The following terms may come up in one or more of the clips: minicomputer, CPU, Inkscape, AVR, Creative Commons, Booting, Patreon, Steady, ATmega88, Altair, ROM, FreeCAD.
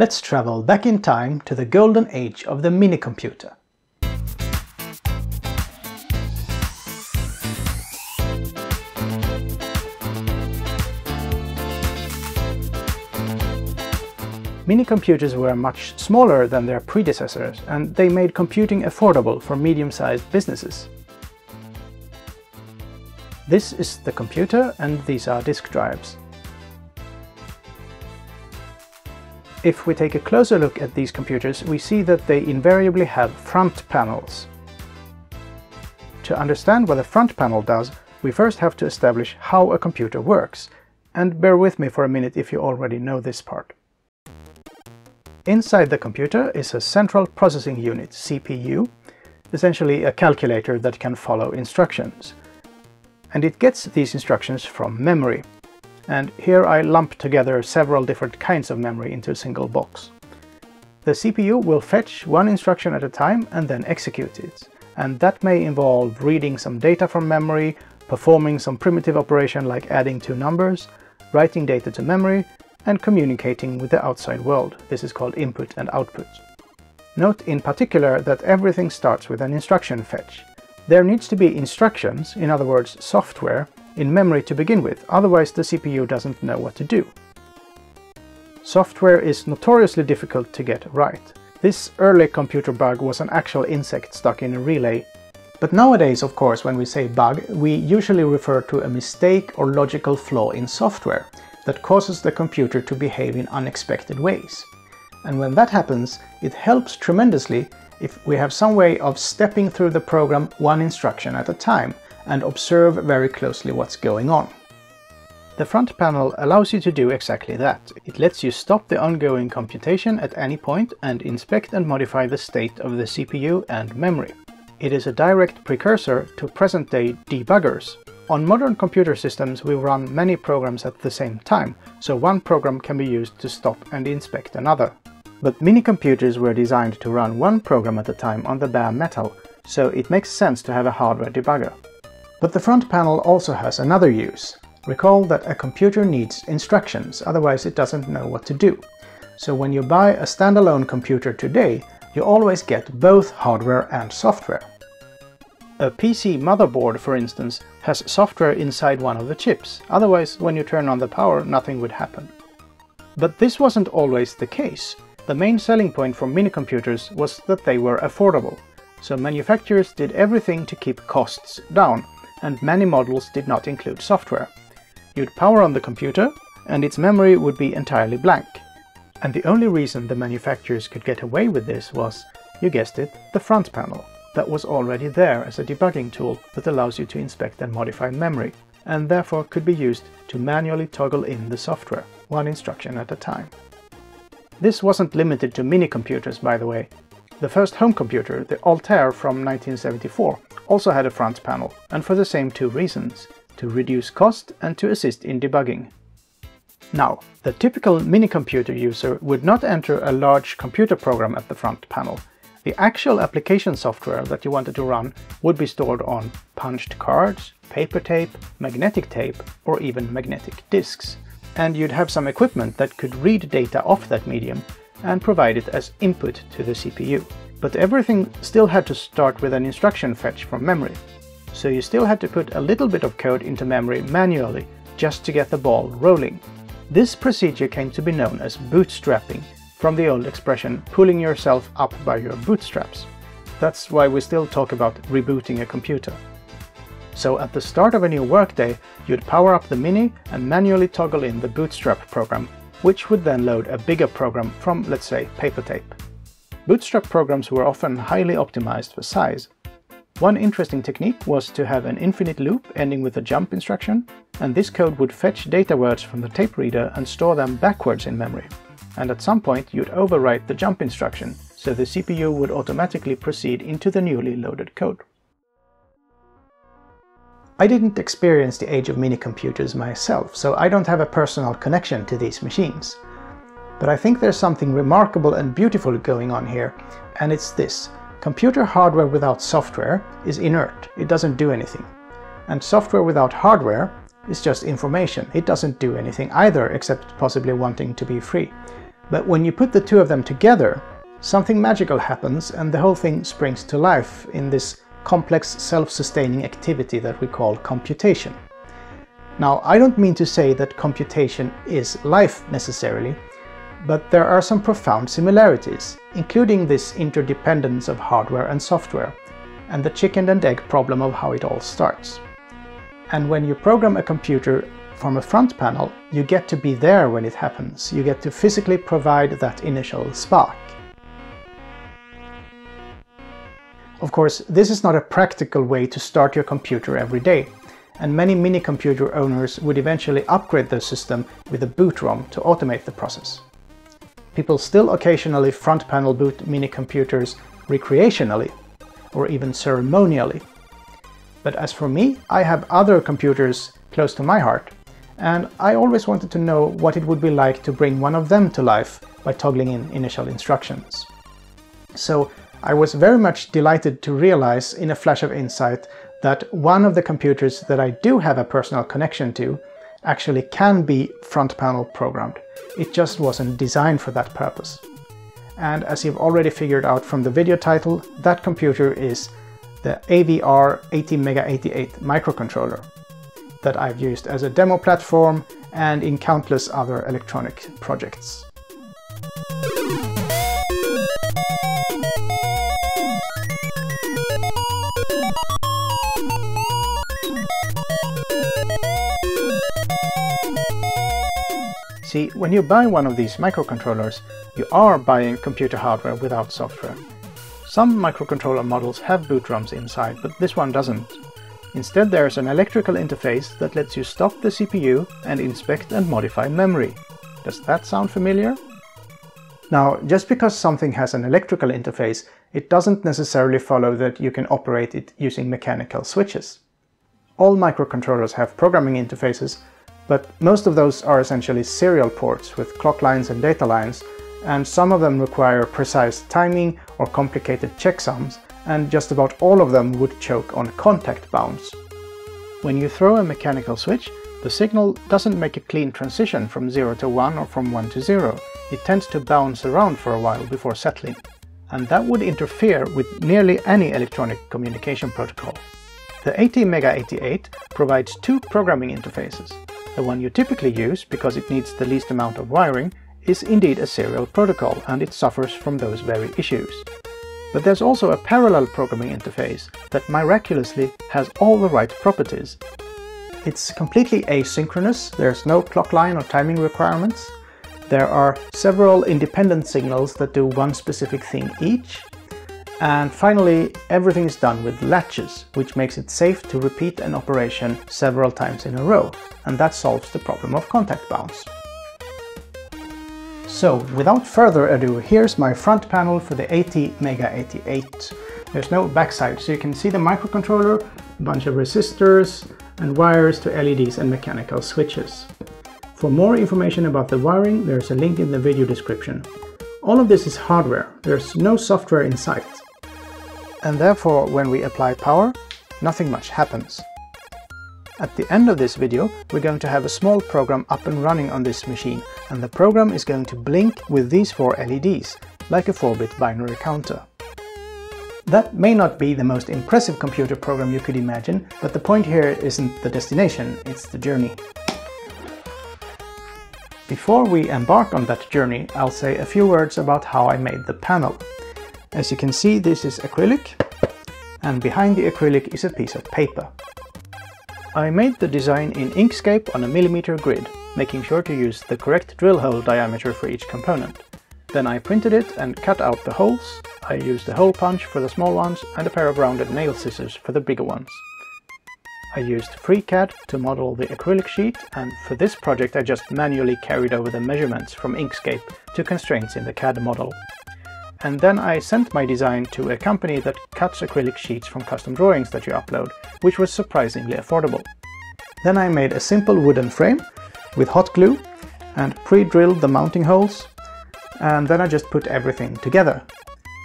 Let's travel back in time to the golden age of the minicomputer. Minicomputers were much smaller than their predecessors, and they made computing affordable for medium-sized businesses. This is the computer, and these are disk drives. If we take a closer look at these computers, we see that they invariably have front panels. To understand what a front panel does, we first have to establish how a computer works, and bear with me for a minute if you already know this part. Inside the computer is a central processing unit, CPU, essentially a calculator that can follow instructions. And it gets these instructions from memory. And here I lump together several different kinds of memory into a single box. The CPU will fetch one instruction at a time and then execute it. And that may involve reading some data from memory, performing some primitive operation like adding two numbers, writing data to memory, and communicating with the outside world. This is called input and output. Note in particular that everything starts with an instruction fetch. There needs to be instructions, in other words software, in memory to begin with, otherwise the CPU doesn't know what to do. Software is notoriously difficult to get right. This early computer bug was an actual insect stuck in a relay. But nowadays, of course, when we say bug, we usually refer to a mistake or logical flaw in software that causes the computer to behave in unexpected ways. And when that happens, it helps tremendously if we have some way of stepping through the program one instruction at a time and observe very closely what's going on. The front panel allows you to do exactly that. It lets you stop the ongoing computation at any point and inspect and modify the state of the CPU and memory. It is a direct precursor to present-day debuggers. On modern computer systems we run many programs at the same time, so one program can be used to stop and inspect another. But minicomputers were designed to run one program at a time on the bare metal, so it makes sense to have a hardware debugger. But the front panel also has another use. Recall that a computer needs instructions, otherwise it doesn't know what to do. So when you buy a standalone computer today, you always get both hardware and software. A PC motherboard, for instance, has software inside one of the chips, otherwise when you turn on the power nothing would happen. But this wasn't always the case. The main selling point for minicomputers was that they were affordable, so manufacturers did everything to keep costs down, and many models did not include software. You'd power on the computer, and its memory would be entirely blank. And the only reason the manufacturers could get away with this was, you guessed it, the front panel. That was already there as a debugging tool that allows you to inspect and modify memory, and therefore could be used to manually toggle in the software, one instruction at a time. This wasn't limited to minicomputers, by the way. The first home computer, the Altair from 1974, also had a front panel, and for the same two reasons, to reduce cost and to assist in debugging. Now, the typical minicomputer user would not enter a large computer program at the front panel. The actual application software that you wanted to run would be stored on punched cards, paper tape, or even magnetic disks. And you'd have some equipment that could read data off that medium and provide it as input to the CPU. But everything still had to start with an instruction fetch from memory. So you still had to put a little bit of code into memory manually just to get the ball rolling. This procedure came to be known as bootstrapping, from the old expression, pulling yourself up by your bootstraps. That's why we still talk about rebooting a computer. So at the start of a new workday, you'd power up the Mini and manually toggle in the bootstrap program, which would then load a bigger program from, let's say, paper tape. Bootstrap programs were often highly optimized for size. One interesting technique was to have an infinite loop ending with a jump instruction, and this code would fetch data words from the tape reader and store them backwards in memory. And at some point you'd overwrite the jump instruction, so the CPU would automatically proceed into the newly loaded code. I didn't experience the age of minicomputers myself, so I don't have a personal connection to these machines. But I think there's something remarkable and beautiful going on here, and it's this. Computer hardware without software is inert, it doesn't do anything. And software without hardware is just information, it doesn't do anything either except possibly wanting to be free. But when you put the two of them together, something magical happens and the whole thing springs to life in this complex self-sustaining activity that we call computation. Now, I don't mean to say that computation is life necessarily, but there are some profound similarities, including this interdependence of hardware and software, and the chicken and egg problem of how it all starts. And when you program a computer from a front panel, you get to be there when it happens. You get to physically provide that initial spark. Of course, this is not a practical way to start your computer every day, and many mini-computer owners would eventually upgrade their system with a boot ROM to automate the process. People still occasionally front-panel boot mini-computers recreationally, or even ceremonially. But as for me, I have other computers close to my heart, and I always wanted to know what it would be like to bring one of them to life by toggling in initial instructions. So I was very much delighted to realize in a flash of insight that one of the computers that I do have a personal connection to actually can be front panel programmed. It just wasn't designed for that purpose. And as you've already figured out from the video title, that computer is the AVR ATmega88 microcontroller that I've used as a demo platform and in countless other electronic projects. See, when you buy one of these microcontrollers, you are buying computer hardware without software. Some microcontroller models have boot ROMs inside, but this one doesn't. Instead, there's an electrical interface that lets you stop the CPU and inspect and modify memory. Does that sound familiar? Now, just because something has an electrical interface, it doesn't necessarily follow that you can operate it using mechanical switches. All microcontrollers have programming interfaces, but most of those are essentially serial ports with clock lines and data lines, and some of them require precise timing or complicated checksums, and just about all of them would choke on contact bounds. When you throw a mechanical switch, the signal doesn't make a clean transition from 0 to 1 or from 1 to 0. It tends to bounce around for a while before settling, and that would interfere with nearly any electronic communication protocol. The ATmega88 provides two programming interfaces. The one you typically use, because it needs the least amount of wiring, is indeed a serial protocol, and it suffers from those very issues. But there's also a parallel programming interface that miraculously has all the right properties. It's completely asynchronous, there's no clock line or timing requirements. There are several independent signals that do one specific thing each. And finally, everything is done with latches, which makes it safe to repeat an operation several times in a row, and that solves the problem of contact bounds. So, without further ado, here's my front panel for the ATmega88. There's no backside, so you can see the microcontroller, a bunch of resistors and wires to LEDs and mechanical switches. For more information about the wiring, there's a link in the video description. All of this is hardware, there's no software in sight. And therefore, when we apply power, nothing much happens. At the end of this video, we're going to have a small program up and running on this machine, and the program is going to blink with these four LEDs, like a 4-bit binary counter. That may not be the most impressive computer program you could imagine, but the point here isn't the destination, it's the journey. Before we embark on that journey, I'll say a few words about how I made the panel. As you can see, this is acrylic, and behind the acrylic is a piece of paper. I made the design in Inkscape on a millimeter grid, making sure to use the correct drill hole diameter for each component. Then I printed it and cut out the holes. I used a hole punch for the small ones and a pair of rounded nail scissors for the bigger ones. I used FreeCAD to model the acrylic sheet, and for this project I just manually carried over the measurements from Inkscape to constraints in the CAD model. And then I sent my design to a company that cuts acrylic sheets from custom drawings that you upload, which was surprisingly affordable. Then I made a simple wooden frame with hot glue and pre-drilled the mounting holes, and then I just put everything together.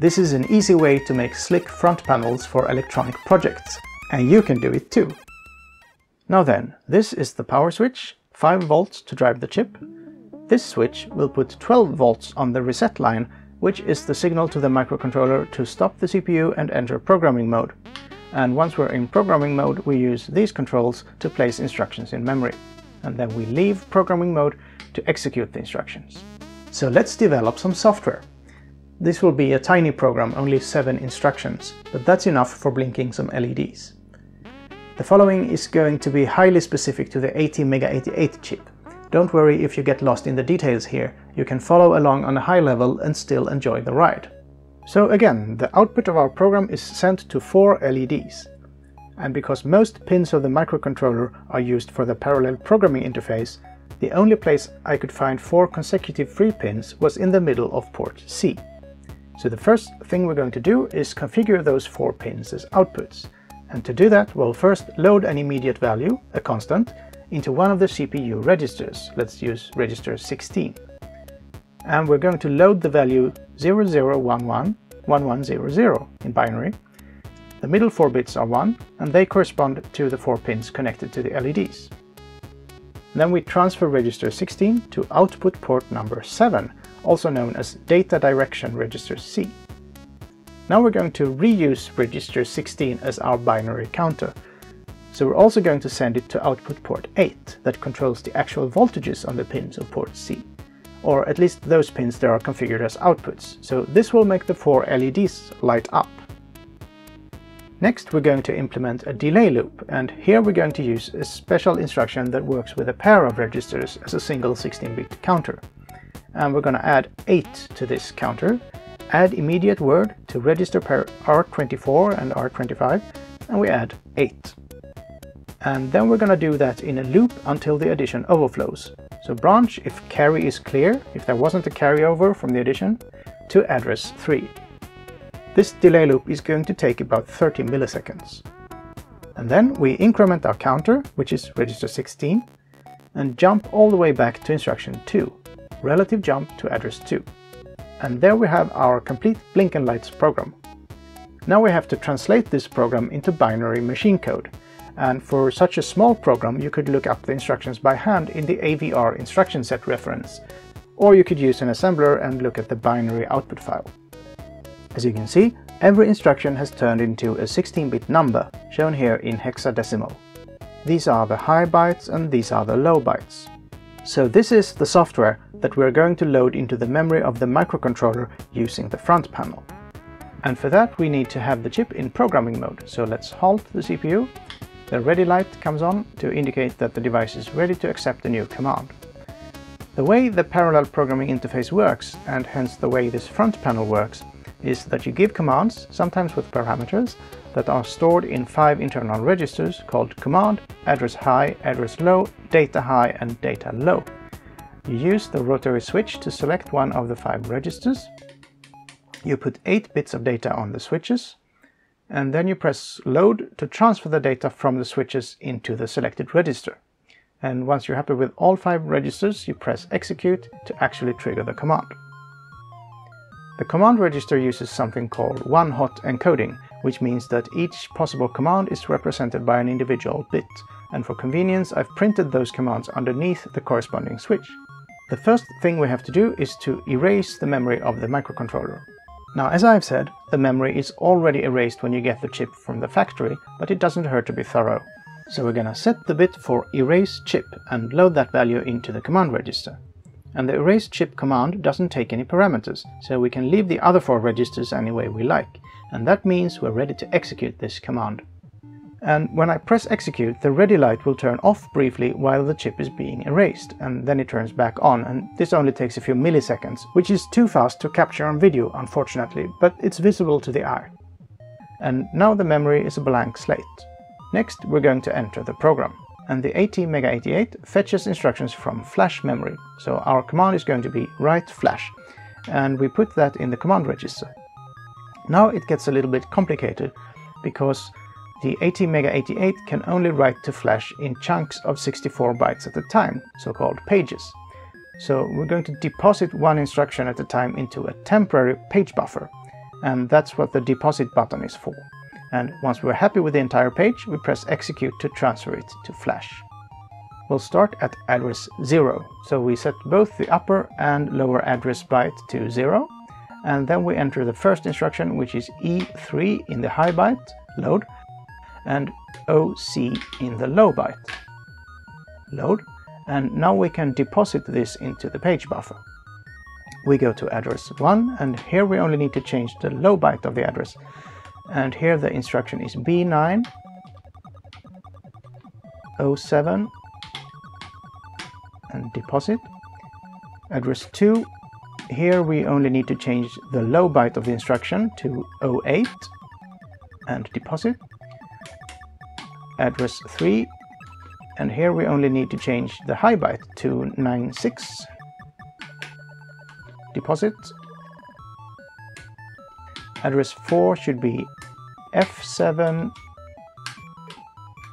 This is an easy way to make slick front panels for electronic projects, and you can do it too. Now then, this is the power switch, 5 volts to drive the chip. This switch will put 12 volts on the reset line, which is the signal to the microcontroller to stop the CPU and enter programming mode. And once we're in programming mode, we use these controls to place instructions in memory. And then we leave programming mode to execute the instructions. So let's develop some software. This will be a tiny program, only 7 instructions, but that's enough for blinking some LEDs. The following is going to be highly specific to the ATmega88 chip. Don't worry if you get lost in the details here, you can follow along on a high level and still enjoy the ride. So again, the output of our program is sent to 4 LEDs. And because most pins of the microcontroller are used for the parallel programming interface, the only place I could find 4 consecutive free pins was in the middle of port C. So the first thing we're going to do is configure those 4 pins as outputs. And to do that, we'll first load an immediate value, a constant, into one of the CPU registers. Let's use register 16. And we're going to load the value 00111100 in binary. The middle 4 bits are 1, and they correspond to the 4 pins connected to the LEDs. Then we transfer register 16 to output port number 7, also known as data direction register C. Now we're going to reuse register 16 as our binary counter. So we're also going to send it to output port 8, that controls the actual voltages on the pins of port C, or at least those pins that are configured as outputs. So this will make the 4 LEDs light up. Next, we're going to implement a delay loop, and here we're going to use a special instruction that works with a pair of registers as a single 16-bit counter. And we're going to add 8 to this counter, add immediate word to register pair R24 and R25, and we add 8. And then we're going to do that in a loop until the addition overflows. So branch if carry is clear, if there wasn't a carryover from the addition, to address 3. This delay loop is going to take about 30 milliseconds. And then we increment our counter, which is register 16, and jump all the way back to instruction 2, relative jump to address 2. And there we have our complete blink and lights program. Now we have to translate this program into binary machine code. And for such a small program, you could look up the instructions by hand in the AVR instruction set reference, or you could use an assembler and look at the binary output file. As you can see, every instruction has turned into a 16-bit number, shown here in hexadecimal. These are the high bytes and these are the low bytes. So this is the software that we're going to load into the memory of the microcontroller using the front panel. And for that we need to have the chip in programming mode, so let's halt the CPU. The ready light comes on to indicate that the device is ready to accept a new command. The way the parallel programming interface works, and hence the way this front panel works, is that you give commands, sometimes with parameters, that are stored in 5 internal registers called command, address high, address low, data high and data low. You use the rotary switch to select one of the 5 registers. You put 8 bits of data on the switches, and then you press load to transfer the data from the switches into the selected register. And once you're happy with all 5 registers, you press execute to actually trigger the command. The command register uses something called one-hot encoding, which means that each possible command is represented by an individual bit, and for convenience I've printed those commands underneath the corresponding switch. The first thing we have to do is to erase the memory of the microcontroller. Now, as I've said, the memory is already erased when you get the chip from the factory, but it doesn't hurt to be thorough. So we're gonna set the bit for erase chip and load that value into the command register. And the erase chip command doesn't take any parameters, so we can leave the other 4 registers any way we like, and that means we're ready to execute this command. And when I press execute, the ready light will turn off briefly while the chip is being erased, and then it turns back on, and this only takes a few milliseconds, which is too fast to capture on video, unfortunately, but it's visible to the eye. And now the memory is a blank slate. Next, we're going to enter the program. And the ATmega88 fetches instructions from flash memory. So our command is going to be write flash, and we put that in the command register. Now it gets a little bit complicated, because the ATmega88 can only write to flash in chunks of 64 bytes at a time, so-called pages. So we're going to deposit one instruction at a time into a temporary page buffer, and that's what the deposit button is for. And once we're happy with the entire page, we press execute to transfer it to flash. will start at address 0. So we set both the upper and lower address byte to 0, and then we enter the first instruction, which is E3 in the high byte, load, and OC in the low byte, load. And now we can deposit this into the page buffer. We go to address 1, and here we only need to change the low byte of the address. And here the instruction is B9, 07, and deposit. Address 2, here we only need to change the low byte of the instruction to 08, and deposit. Address 3, and here we only need to change the high byte to 96, deposit. Address 4 should be F7,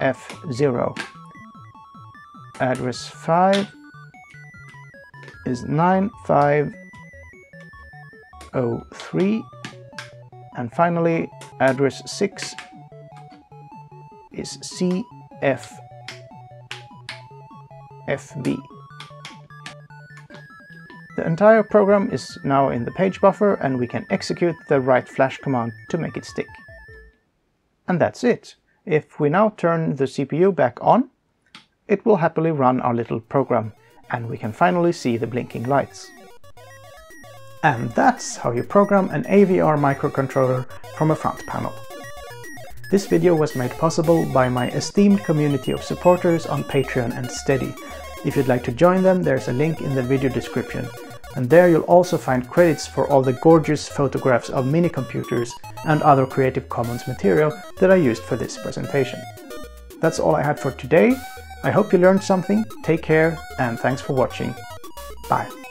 F0. Address 5 is 9503, and finally address 6 is CF. FB. The entire program is now in the page buffer, and we can execute the write flash command to make it stick. And that's it. If we now turn the CPU back on, it will happily run our little program, and we can finally see the blinking lights. And that's how you program an AVR microcontroller from a front panel. This video was made possible by my esteemed community of supporters on Patreon and Steady. If you'd like to join them, there's a link in the video description. And there you'll also find credits for all the gorgeous photographs of mini computers and other Creative Commons material that I used for this presentation. That's all I had for today. I hope you learned something. Take care, and thanks for watching. Bye.